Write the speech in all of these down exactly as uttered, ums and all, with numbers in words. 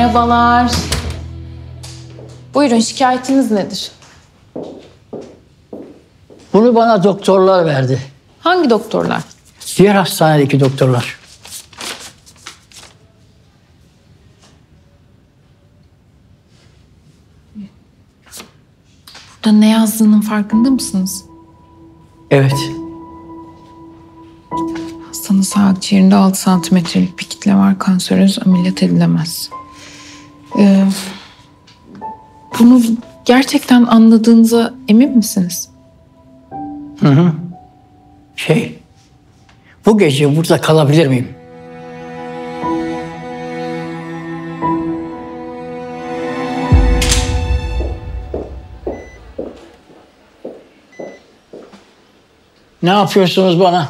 Merhabalar. Buyurun, şikayetiniz nedir? Bunu bana doktorlar verdi. Hangi doktorlar? Diğer hastanedeki doktorlar. Burada ne yazdığının farkında mısınız? Evet. Hastanın sağ akciğerinde altı santimetrelik bir kitle var. Kanseröz, ameliyat edilemez. Ee, bunu gerçekten anladığınıza emin misiniz? Hı hı. Şey, bu gece burada kalabilir miyim? Ne yapıyorsunuz bana?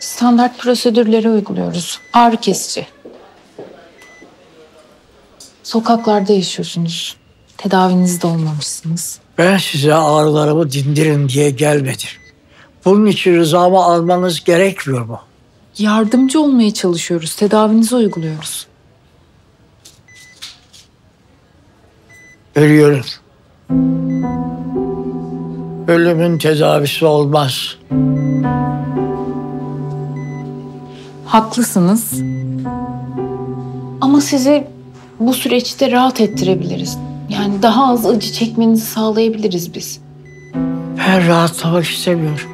Standart prosedürleri uyguluyoruz. Ağrı kesici. Sokaklarda yaşıyorsunuz. Tedavinizde olmamışsınız. Ben size ağrılarımı dindirin diye gelmedim. Bunun için rızamı almanız gerekmiyor mu? Yardımcı olmaya çalışıyoruz. Tedavinizi uyguluyoruz. Ölüyorum. Ölümün tedavisi olmaz. Haklısınız. Ama sizi bu süreçte rahat ettirebiliriz. Yani daha az acı çekmenizi sağlayabiliriz biz. Ben rahatlamak istemiyorum.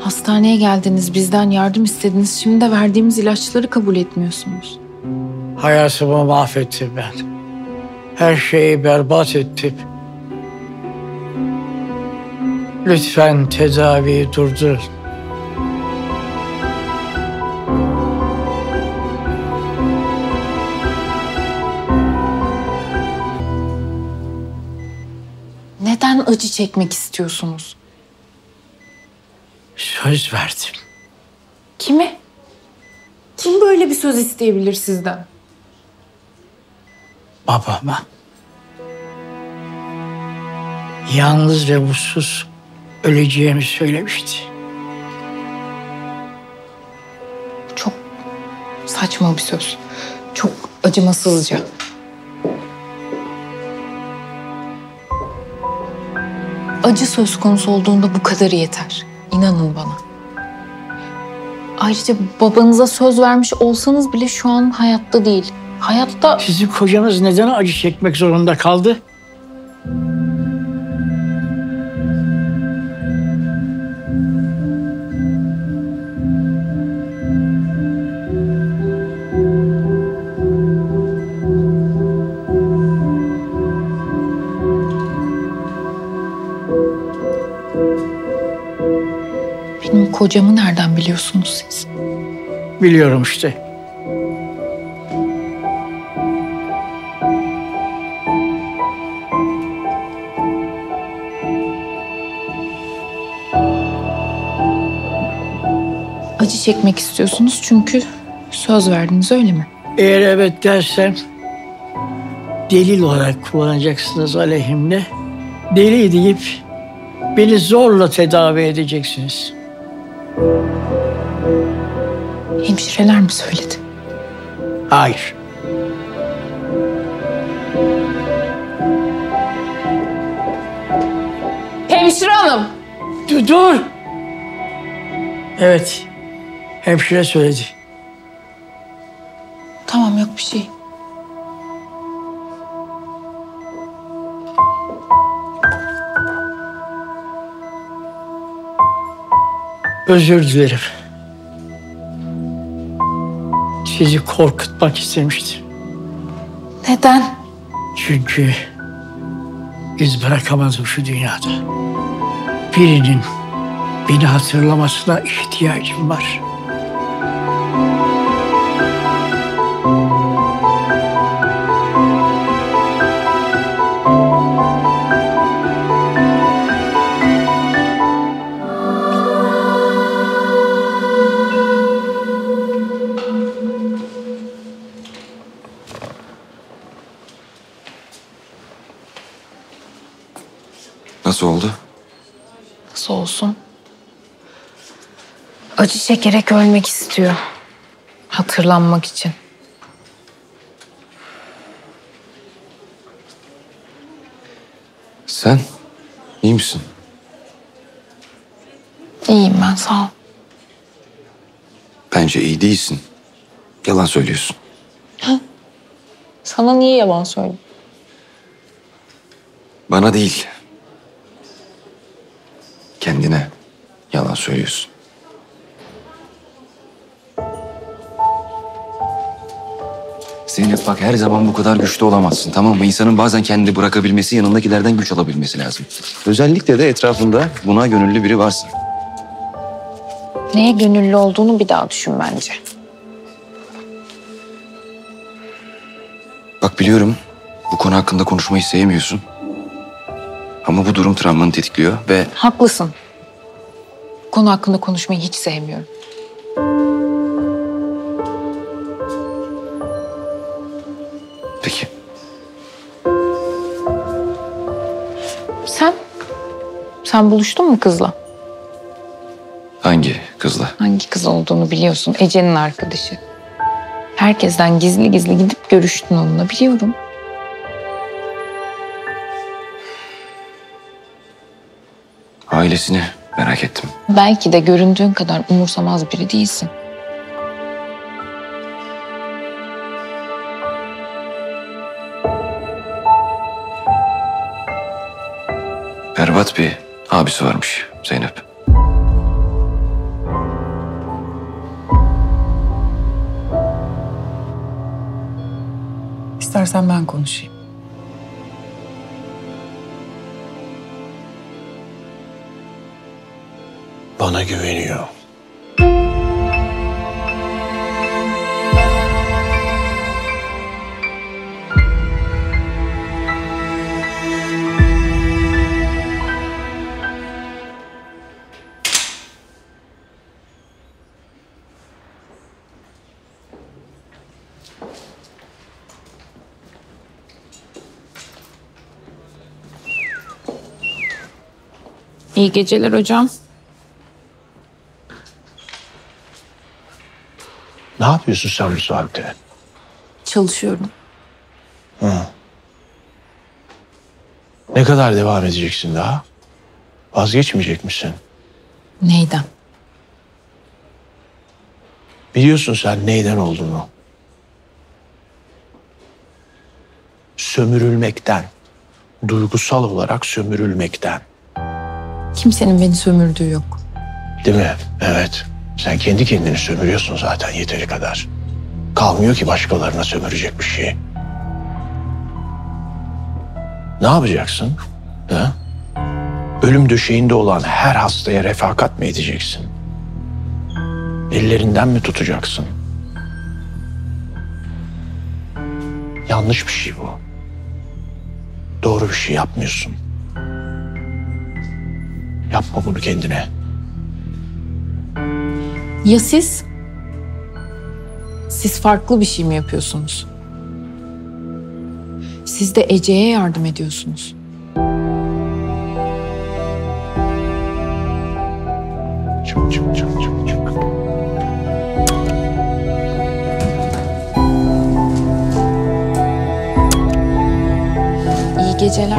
Hastaneye geldiniz, bizden yardım istediniz. Şimdi de verdiğimiz ilaçları kabul etmiyorsunuz. Hayatımı mahvettim ben. Her şeyi berbat ettim. Lütfen tedaviyi durdurun. Neden acı çekmek istiyorsunuz? Söz verdim. Kime? Kim böyle bir söz isteyebilir sizden? Babama. Yalnız ve mutsuz öleceğimi söylemişti. Çok saçma bir söz. Çok acımasızca. Acı söz konusu olduğunda bu kadarı yeter. İnanın bana. Ayrıca babanıza söz vermiş olsanız bile şu an hayatta değil. Hayatta... Sizin kocanız neden acı çekmek zorunda kaldı? Benim kocamı nereden biliyorsunuz siz? Biliyorum işte. Acı çekmek istiyorsunuz çünkü söz verdiniz, öyle mi? Eğer evet dersem delil olarak kullanacaksınız aleyhimde. Deli deyip beni zorla tedavi edeceksiniz. Hemşireler mi söyledi? Hayır. Hemşire hanım! Dur, dur! Evet, hemşire söyledi. Tamam, yok bir şey. Özür dilerim. Sizi korkutmak istemiştim. Neden? Çünkü iz bırakamadım şu dünyada. Birinin beni hatırlamasına ihtiyacım var. Nasıl oldu? Nasıl olsun? Acı çekerek ölmek istiyor. Hatırlanmak için. Sen iyi misin? İyiyim ben, sağ ol. Bence iyi değilsin. Yalan söylüyorsun. Sana niye yalan söyleyeyim? Bana değil. Kendine yalan söylüyorsun. Zeynep bak, her zaman bu kadar güçlü olamazsın, tamam mı? İnsanın bazen kendini bırakabilmesi, yanındakilerden güç alabilmesi lazım. Özellikle de etrafında buna gönüllü biri varsa. Neye gönüllü olduğunu bir daha düşün bence. Bak biliyorum, bu konu hakkında konuşmayı sevmiyorsun. Ama bu durum travmanı tetikliyor ve... Haklısın. Bu konu hakkında konuşmayı hiç sevmiyorum. Peki. Sen? Sen buluştun mu kızla? Hangi kızla? Hangi kız olduğunu biliyorsun. Ece'nin arkadaşı. Herkesten gizli gizli gidip görüştün onunla, biliyorum. Ailesini merak ettim. Belki de göründüğün kadar umursamaz biri değilsin. Berbat bir abisi varmış Zeynep. İstersen ben konuşayım. Bana güveniyor. İyi geceler hocam. Ne yapıyorsun sen bu saatte? Çalışıyorum. Hı. Ne kadar devam edeceksin daha? Vazgeçmeyecek misin? Neyden? Biliyorsun sen neyden olduğunu. Sömürülmekten. Duygusal olarak sömürülmekten. Kimsenin beni sömürdüğü yok. Değil mi? Evet. Sen kendi kendini sömürüyorsun zaten yeteri kadar. Kalmıyor ki başkalarına sömürecek bir şey. Ne yapacaksın? Ha? Ölüm döşeğinde olan her hastaya refakat mı edeceksin? Ellerinden mi tutacaksın? Yanlış bir şey bu. Doğru bir şey yapmıyorsun. Yapma bunu kendine. Ya siz? Siz farklı bir şey mi yapıyorsunuz? Siz de Ece'ye yardım ediyorsunuz. Çık, çık, çık, çık, çık. İyi geceler.